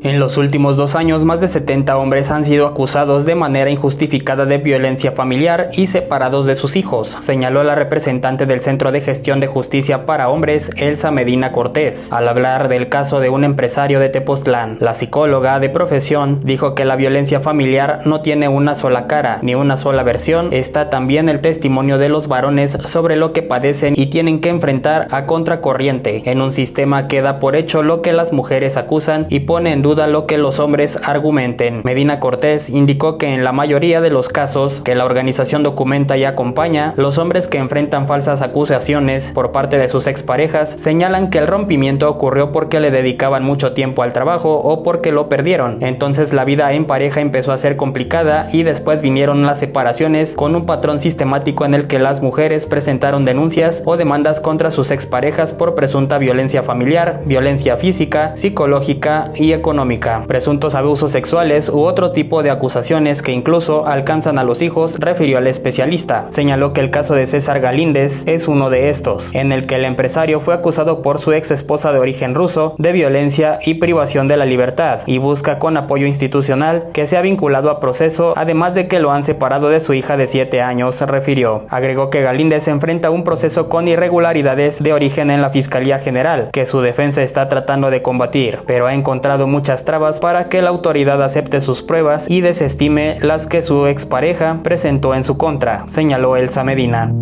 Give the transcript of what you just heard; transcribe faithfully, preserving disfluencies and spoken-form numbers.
En los últimos dos años, más de setenta hombres han sido acusados de manera injustificada de violencia familiar y separados de sus hijos, señaló la representante del Centro de Gestión de Justicia para Hombres, Elsa Medina Cortés, al hablar del caso de un empresario de Tepoztlán. La psicóloga de profesión dijo que la violencia familiar no tiene una sola cara ni una sola versión. Está también el testimonio de los varones sobre lo que padecen y tienen que enfrentar a contracorriente, en un sistema que da por hecho lo que las mujeres acusan y pone en duda duda lo que los hombres argumenten. Medina Cortés indicó que en la mayoría de los casos que la organización documenta y acompaña, los hombres que enfrentan falsas acusaciones por parte de sus exparejas señalan que el rompimiento ocurrió porque le dedicaban mucho tiempo al trabajo o porque lo perdieron. Entonces la vida en pareja empezó a ser complicada y después vinieron las separaciones, con un patrón sistemático en el que las mujeres presentaron denuncias o demandas contra sus exparejas por presunta violencia familiar, violencia física, psicológica y económica. Presuntos abusos sexuales u otro tipo de acusaciones que incluso alcanzan a los hijos, refirió al especialista. Señaló que el caso de César Galíndez es uno de estos, en el que el empresario fue acusado por su ex esposa de origen ruso de violencia y privación de la libertad, y busca con apoyo institucional que sea vinculado a proceso, además de que lo han separado de su hija de siete años, refirió. Agregó que Galíndez enfrenta un proceso con irregularidades de origen en la Fiscalía General, que su defensa está tratando de combatir, pero ha encontrado muchas trabas para que la autoridad acepte sus pruebas y desestime las que su expareja presentó en su contra, señaló Elsa Medina.